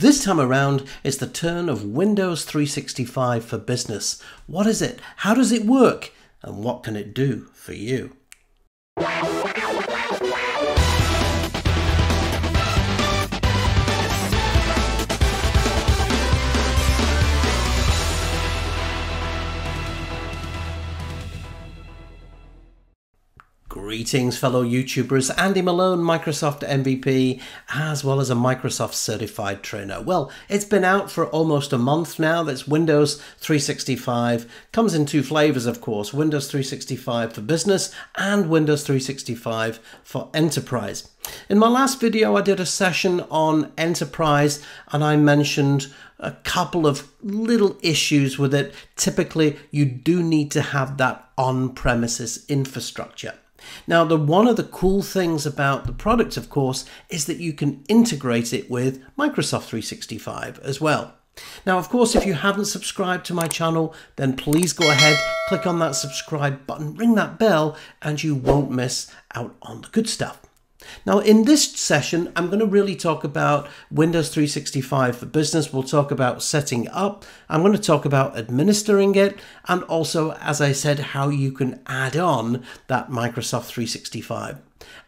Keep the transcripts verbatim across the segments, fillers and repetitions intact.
This time around, it's the turn of Windows three sixty-five for Business. What is it? How does it work? And what can it do for you? Greetings, fellow YouTubers. Andy Malone, Microsoft M V P, as well as a Microsoft certified trainer. Well, it's been out for almost a month now. That's Windows three sixty-five. Comes in two flavors, of course, Windows three sixty-five for Business and Windows three sixty-five for Enterprise. In my last video, I did a session on Enterprise and I mentioned a couple of little issues with it. Typically, you do need to have that on-premises infrastructure. Now, the one of the cool things about the product, of course, is that you can integrate it with Microsoft three sixty-five as well. Now, of course, if you haven't subscribed to my channel, then please go ahead, click on that subscribe button, ring that bell, and you won't miss out on the good stuff. Now, in this session, I'm going to really talk about Windows three sixty-five for Business. We'll talk about setting up. I'm going to talk about administering it. And also, as I said, how you can add on that Microsoft three sixty-five.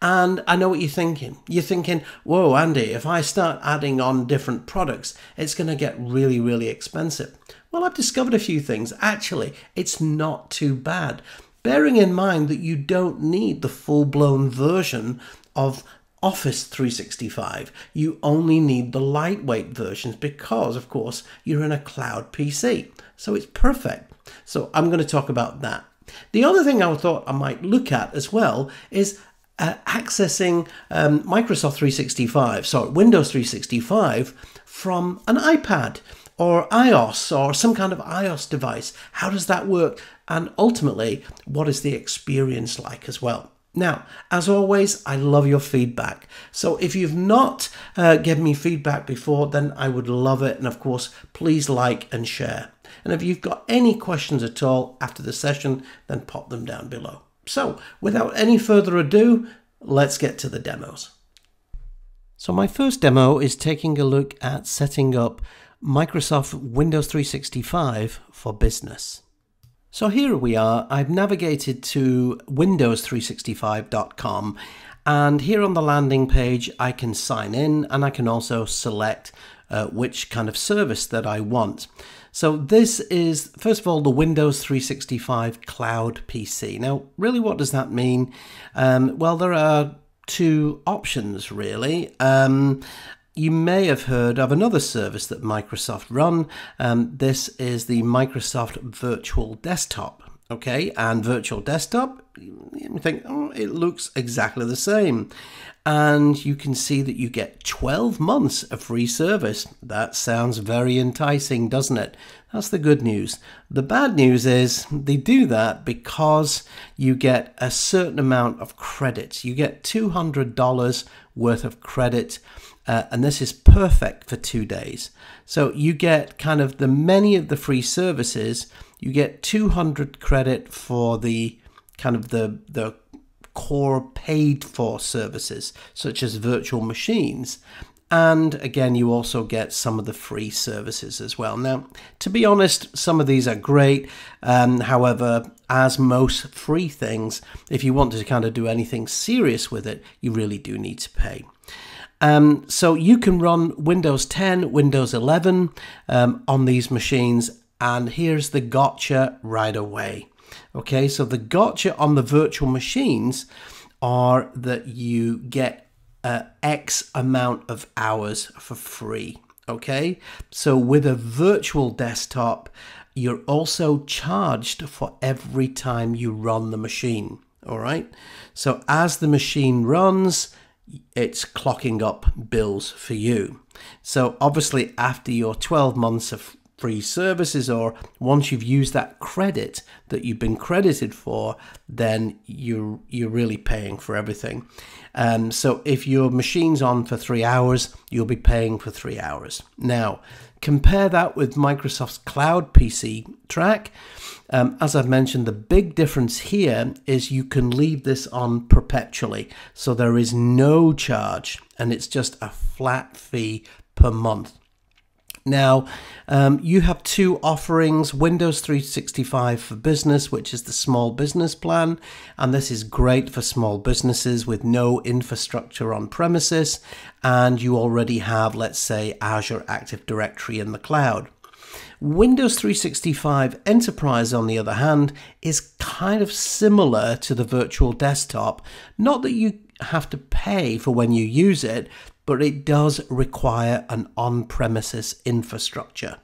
And I know what you're thinking. You're thinking, whoa, Andy, if I start adding on different products, it's going to get really, really expensive. Well, I've discovered a few things. Actually, it's not too bad. Bearing in mind that you don't need the full-blown version of Office three sixty-five. You only need the lightweight versions because, of course, you're in a cloud P C. So it's perfect. So I'm going to talk about that. The other thing I thought I might look at as well is uh, accessing um, Microsoft three sixty-five, sorry, Windows three sixty-five from an iPad or iOS or some kind of iOS device. How does that work? And ultimately, what is the experience like as well? Now, as always, I love your feedback. So if you've not uh, given me feedback before, then I would love it. And of course, please like and share. And if you've got any questions at all after the session, then pop them down below. So without any further ado, let's get to the demos. So my first demo is taking a look at setting up Microsoft Windows three sixty-five for Business. So here we are. I've navigated to Windows three sixty-five dot com, and here on the landing page I can sign in, and I can also select uh, which kind of service that I want. So this is, first of all, the Windows three sixty-five Cloud P C. Now, really, what does that mean? Um, well, there are two options, really. Um, You may have heard of another service that Microsoft run. Um, this is the Microsoft Virtual Desktop. Okay, and Virtual Desktop, you think, oh, it looks exactly the same. And you can see that you get twelve months of free service. That sounds very enticing, doesn't it? That's the good news. The bad news is they do that because you get a certain amount of credits. You get two hundred dollars worth of credit. Uh, and this is perfect for two days. So you get kind of the many of the free services. You get two hundred credit for the kind of the, the core paid for services, such as virtual machines. And again, you also get some of the free services as well. Now, to be honest, some of these are great. Um, however, as most free things, if you want to kind of do anything serious with it, you really do need to pay. Um, so you can run Windows ten, Windows eleven um, on these machines, and here's the gotcha right away. Okay, so the gotcha on the virtual machines are that you get uh, X amount of hours for free. Okay, so with a virtual desktop, you're also charged for every time you run the machine. All right, so as the machine runs, it's clocking up bills for you. So obviously, after your twelve months of free services, or once you've used that credit that you've been credited for, then you're, you're really paying for everything. Um, so if your machine's on for three hours, you'll be paying for three hours. Now, compare that with Microsoft's Cloud P C track. Um, as I've mentioned, the big difference here is you can leave this on perpetually. So there is no charge, and it's just a flat fee per month. Now, um, you have two offerings, Windows three sixty-five for Business, which is the small business plan. And this is great for small businesses with no infrastructure on premises. And you already have, let's say, Azure Active Directory in the cloud. Windows three sixty-five Enterprise, on the other hand, is kind of similar to the Virtual Desktop. Not that you have to pay for when you use it, but it does require an on-premises infrastructure.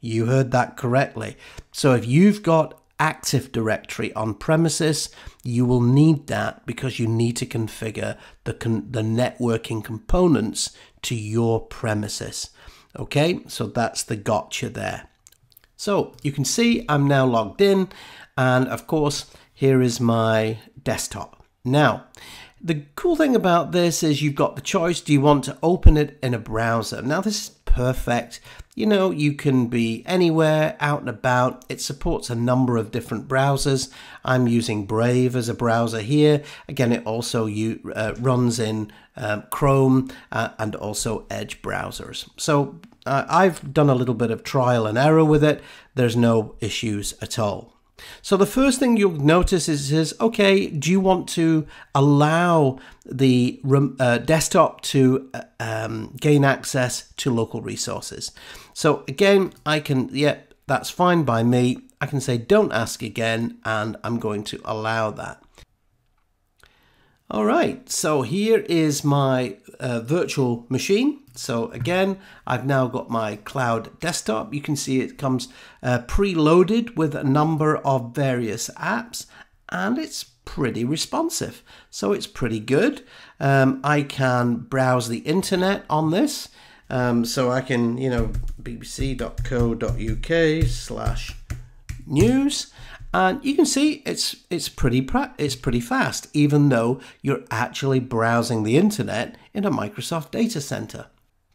You heard that correctly. So if you've got Active Directory on-premises, you will need that because you need to configure the, con the networking components to your premises. Okay, so that's the gotcha there. So you can see I'm now logged in, and of course, here is my desktop. Now, the cool thing about this is you've got the choice. Do you want to open it in a browser? Now this is perfect. You know, you can be anywhere, out and about. It supports a number of different browsers. I'm using Brave as a browser here. Again, it also you, uh, runs in um, Chrome uh, and also Edge browsers. So uh, I've done a little bit of trial and error with it. There's no issues at all. So the first thing you'll notice is, is okay, do you want to allow the uh, desktop to uh, um, gain access to local resources? So again, I can, yeah, that's fine by me. I can say don't ask again, and I'm going to allow that. All right, so here is my uh, virtual machine. So again, I've now got my cloud desktop. You can see it comes uh, preloaded with a number of various apps, and it's pretty responsive. So it's pretty good. Um, I can browse the internet on this. Um, so I can, you know, b b c dot co dot u k slash news. And you can see it's it's pretty it's pretty fast, even though you're actually browsing the internet in a Microsoft data center.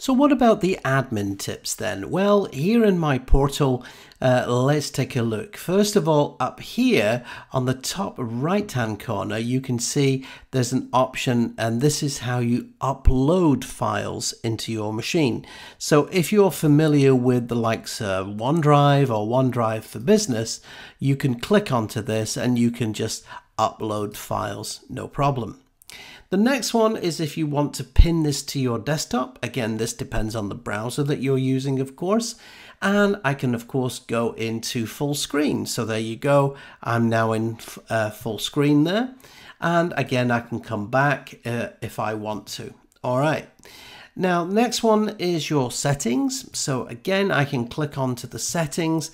So what about the admin tips then? Well, here in my portal, uh, let's take a look. First of all, up here on the top right-hand corner, you can see there's an option, and this is how you upload files into your machine. So if you're familiar with the likes of OneDrive or OneDrive for Business, you can click onto this and you can just upload files, no problem. The next one is if you want to pin this to your desktop. Again, this depends on the browser that you're using, of course. And I can, of course, go into full screen. So there you go. I'm now in uh, full screen there. And again, I can come back uh, if I want to. All right. Now, next one is your settings. So again, I can click onto the settings.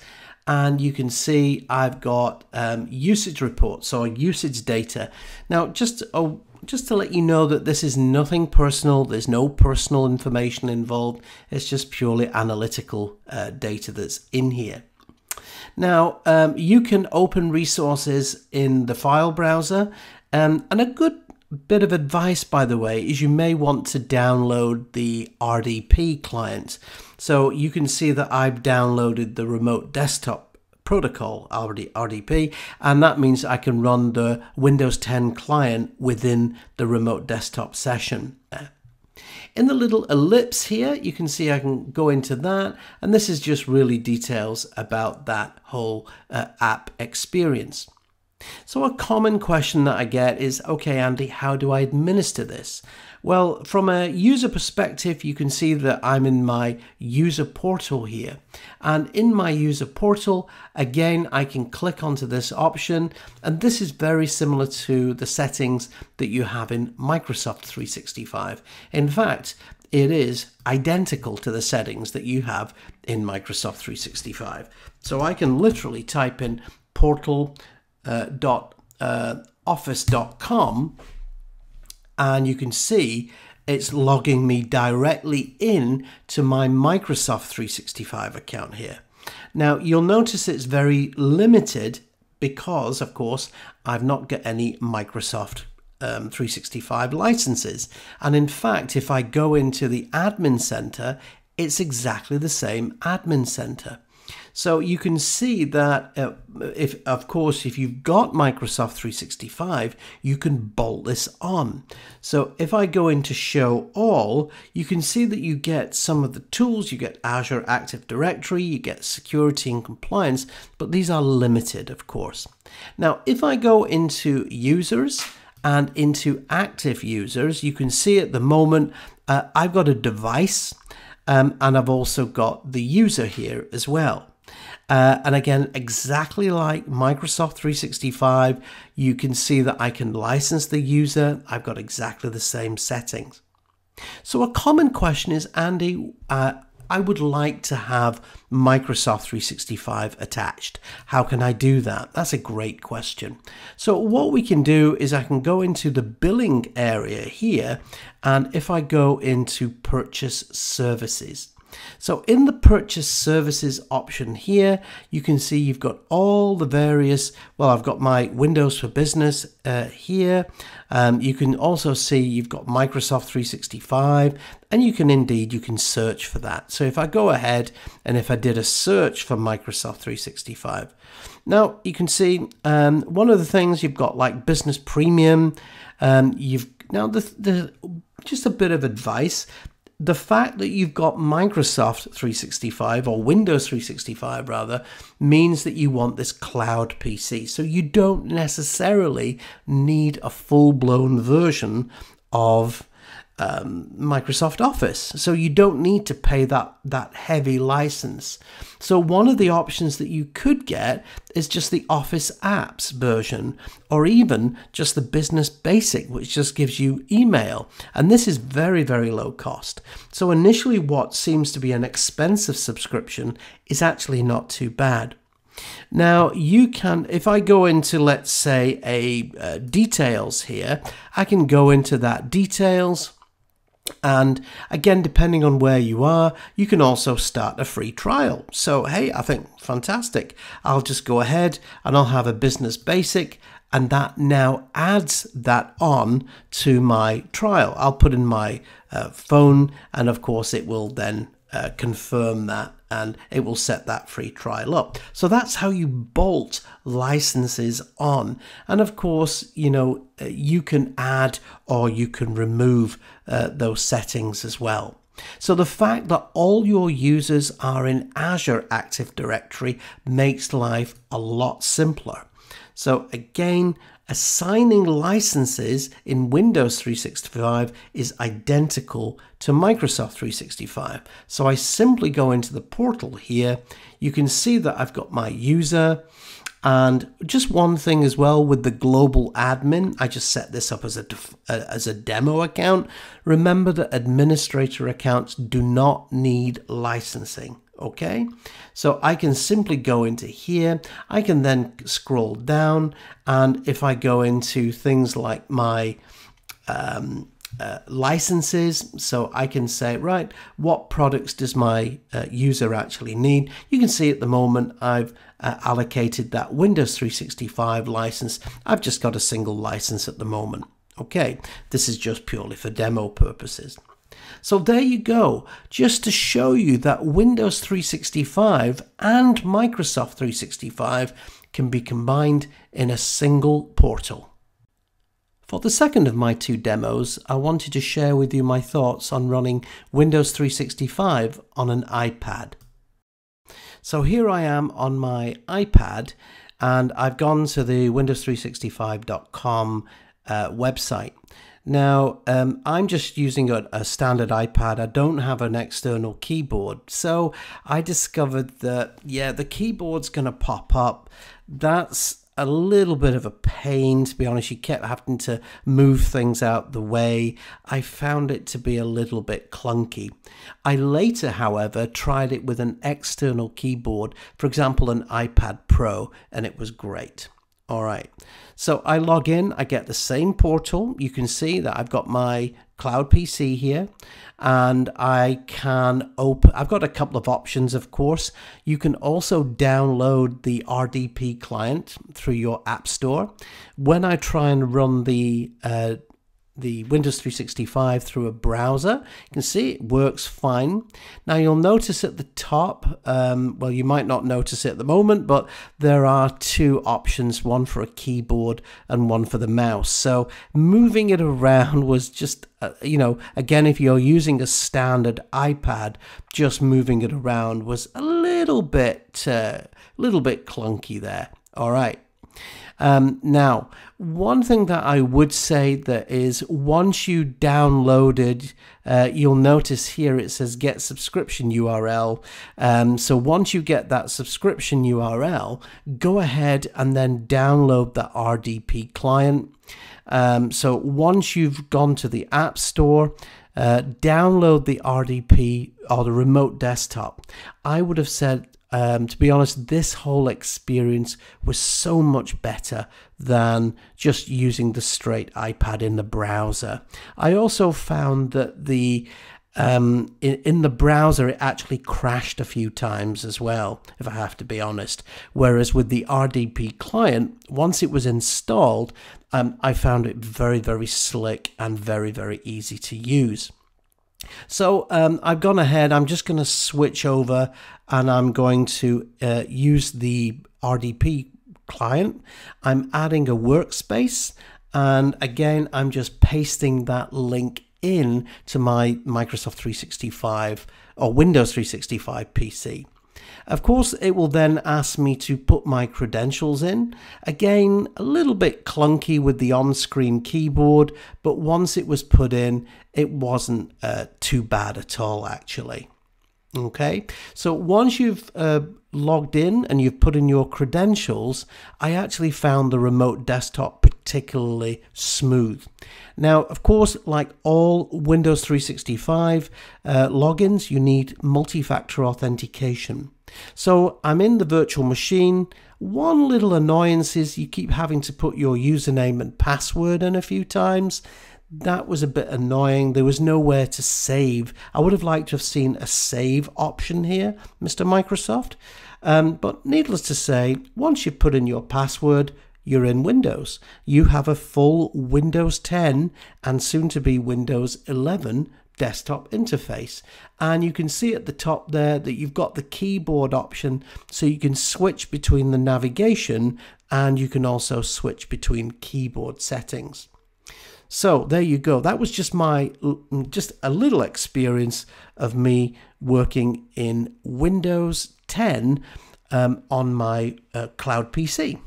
And you can see I've got um, usage reports or usage data. Now, just a Just to let you know that this is nothing personal, there's no personal information involved, it's just purely analytical uh, data that's in here. Now, um, you can open resources in the file browser, um, and a good bit of advice, by the way, is you may want to download the R D P client. So you can see that I've downloaded the remote desktop protocol, R D P, and that means I can run the Windows ten client within the remote desktop session. In the little ellipse here, you can see I can go into that, and this is just really details about that whole uh, app experience. So a common question that I get is, okay, Andy, how do I administer this? Well, from a user perspective, you can see that I'm in my user portal here. And in my user portal, again, I can click onto this option. And this is very similar to the settings that you have in Microsoft three sixty-five. In fact, it is identical to the settings that you have in Microsoft three sixty-five. So I can literally type in portal Uh, dot uh, office dot com, and you can see it's logging me directly in to my Microsoft three sixty-five account here. Now you'll notice it's very limited because, of course, I've not got any Microsoft um, three sixty-five licenses. And in fact, if I go into the admin center, it's exactly the same admin center. So you can see that, uh, if of course, if you've got Microsoft three sixty-five, you can bolt this on. So if I go into Show All, you can see that you get some of the tools. You get Azure Active Directory, you get security and compliance, but these are limited, of course. Now, if I go into Users and into Active Users, you can see at the moment, uh, I've got a device, um, and I've also got the user here as well. Uh, and again, exactly like Microsoft three sixty-five, you can see that I can license the user. I've got exactly the same settings. So a common question is, Andy, uh, I would like to have Microsoft three sixty-five attached. How can I do that? That's a great question. So what we can do is I can go into the billing area here, and if I go into Purchase Services, so in the Purchase Services option here, you can see you've got all the various, well, I've got my Windows for Business uh, here. Um, you can also see you've got Microsoft three sixty-five, and you can indeed, you can search for that. So if I go ahead and if I did a search for Microsoft three sixty-five, now you can see um, one of the things you've got like Business Premium. Um, you've now the, the just a bit of advice. The fact that you've got Microsoft three sixty-five or Windows three sixty-five rather means that you want this cloud P C. So you don't necessarily need a full-blown version of um, Microsoft Office. So you don't need to pay that, that heavy license. So one of the options that you could get is just the Office Apps version, or even just the Business Basic, which just gives you email. And this is very, very low cost. So initially what seems to be an expensive subscription is actually not too bad. Now you can, if I go into, let's say, a uh, details here, I can go into that details. And again, depending on where you are, you can also start a free trial. So, hey, I think fantastic. I'll just go ahead and I'll have a Business Basic, and that now adds that on to my trial. I'll put in my uh, phone, and of course it will then uh, confirm that, and it will set that free trial up. So that's how you bolt licenses on. And of course, you know, you can add or you can remove uh, those settings as well. So the fact that all your users are in Azure Active Directory makes life a lot simpler. So again, assigning licenses in Windows three sixty-five is identical to Microsoft three sixty-five. So I simply go into the portal here. You can see that I've got my user. And just one thing as well with the global admin, I just set this up as a, as a demo account. Remember that administrator accounts do not need licensing. Okay, so I can simply go into here. I can then scroll down, and if I go into things like my um, uh, licenses, so I can say, right, what products does my uh, user actually need? You can see at the moment I've uh, allocated that Windows three sixty-five license. I've just got a single license at the moment. Okay, this is just purely for demo purposes. So there you go, just to show you that Windows three sixty-five and Microsoft three sixty-five can be combined in a single portal. For the second of my two demos, I wanted to share with you my thoughts on running Windows three sixty-five on an iPad. So here I am on my iPad, and I've gone to the Windows three sixty-five dot com uh, website. Now, um, I'm just using a, a standard iPad. I don't have an external keyboard. So I discovered that, yeah, the keyboard's going to pop up. That's a little bit of a pain, to be honest. You kept having to move things out the way. I found it to be a little bit clunky. I later, however, tried it with an external keyboard, for example, an iPad Pro, and it was great. All right, so I log in, I get the same portal. You can see that I've got my cloud P C here, and I can open, I've got a couple of options, of course. You can also download the R D P client through your app store. When I try and run the uh, the Windows three sixty-five through a browser. You can see it works fine. Now you'll notice at the top, um, well, you might not notice it at the moment, but there are two options, one for a keyboard and one for the mouse. So moving it around was just, uh, you know, again, if you're using a standard iPad, just moving it around was a little bit, uh, little bit clunky there. All right. Um, now, one thing that I would say that is once you downloaded, uh, you'll notice here it says get subscription U R L. Um, so once you get that subscription U R L, go ahead and then download the R D P client. Um, so once you've gone to the App Store, uh, download the R D P or the remote desktop. I would have said, Um, to be honest, this whole experience was so much better than just using the straight iPad in the browser. I also found that the um, in, in the browser, it actually crashed a few times as well, if I have to be honest. Whereas with the R D P client, once it was installed, um, I found it very, very slick and very, very easy to use. So um, I've gone ahead, I'm just going to switch over and I'm going to uh, use the R D P client. I'm adding a workspace and again, I'm just pasting that link in to my Microsoft three sixty-five or Windows three sixty-five P C. Of course, it will then ask me to put my credentials in. Again, a little bit clunky with the on-screen keyboard, but once it was put in, it wasn't uh, too bad at all, actually. Okay, so once you've uh, logged in and you've put in your credentials, I actually found the remote desktop particularly smooth. Now, of course, like all Windows three sixty-five uh, logins, you need multi-factor authentication. So I'm in the virtual machine. One little annoyance is you keep having to put your username and password in a few times. That was a bit annoying. There was nowhere to save. I would have liked to have seen a save option here, Mister Microsoft. Um, but needless to say, once you put in your password, you're in Windows. You have a full Windows ten and soon to be Windows eleven desktop interface. And you can see at the top there that you've got the keyboard option, so you can switch between the navigation and you can also switch between keyboard settings. So there you go. That was just my, just a little experience of me working in Windows ten um, on my uh, cloud P C.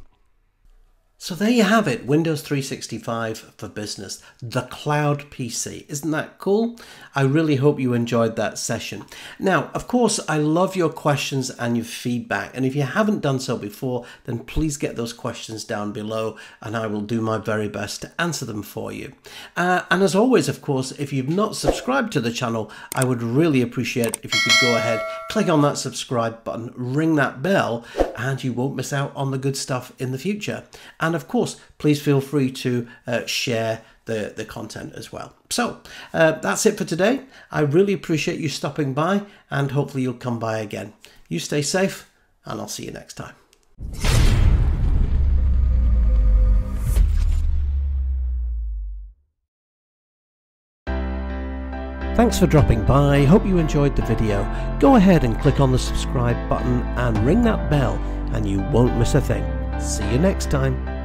So there you have it, Windows three sixty-five for Business, the cloud P C. Isn't that cool? I really hope you enjoyed that session. Now, of course, I love your questions and your feedback. And if you haven't done so before, then please get those questions down below and I will do my very best to answer them for you. Uh, and as always, of course, if you've not subscribed to the channel, I would really appreciate if you could go ahead, click on that subscribe button, ring that bell, and you won't miss out on the good stuff in the future. And And of course, please feel free to uh, share the, the content as well. So uh, that's it for today. I really appreciate you stopping by and hopefully you'll come by again. You stay safe and I'll see you next time. Thanks for dropping by. Hope you enjoyed the video. Go ahead and click on the subscribe button and ring that bell and you won't miss a thing. See you next time.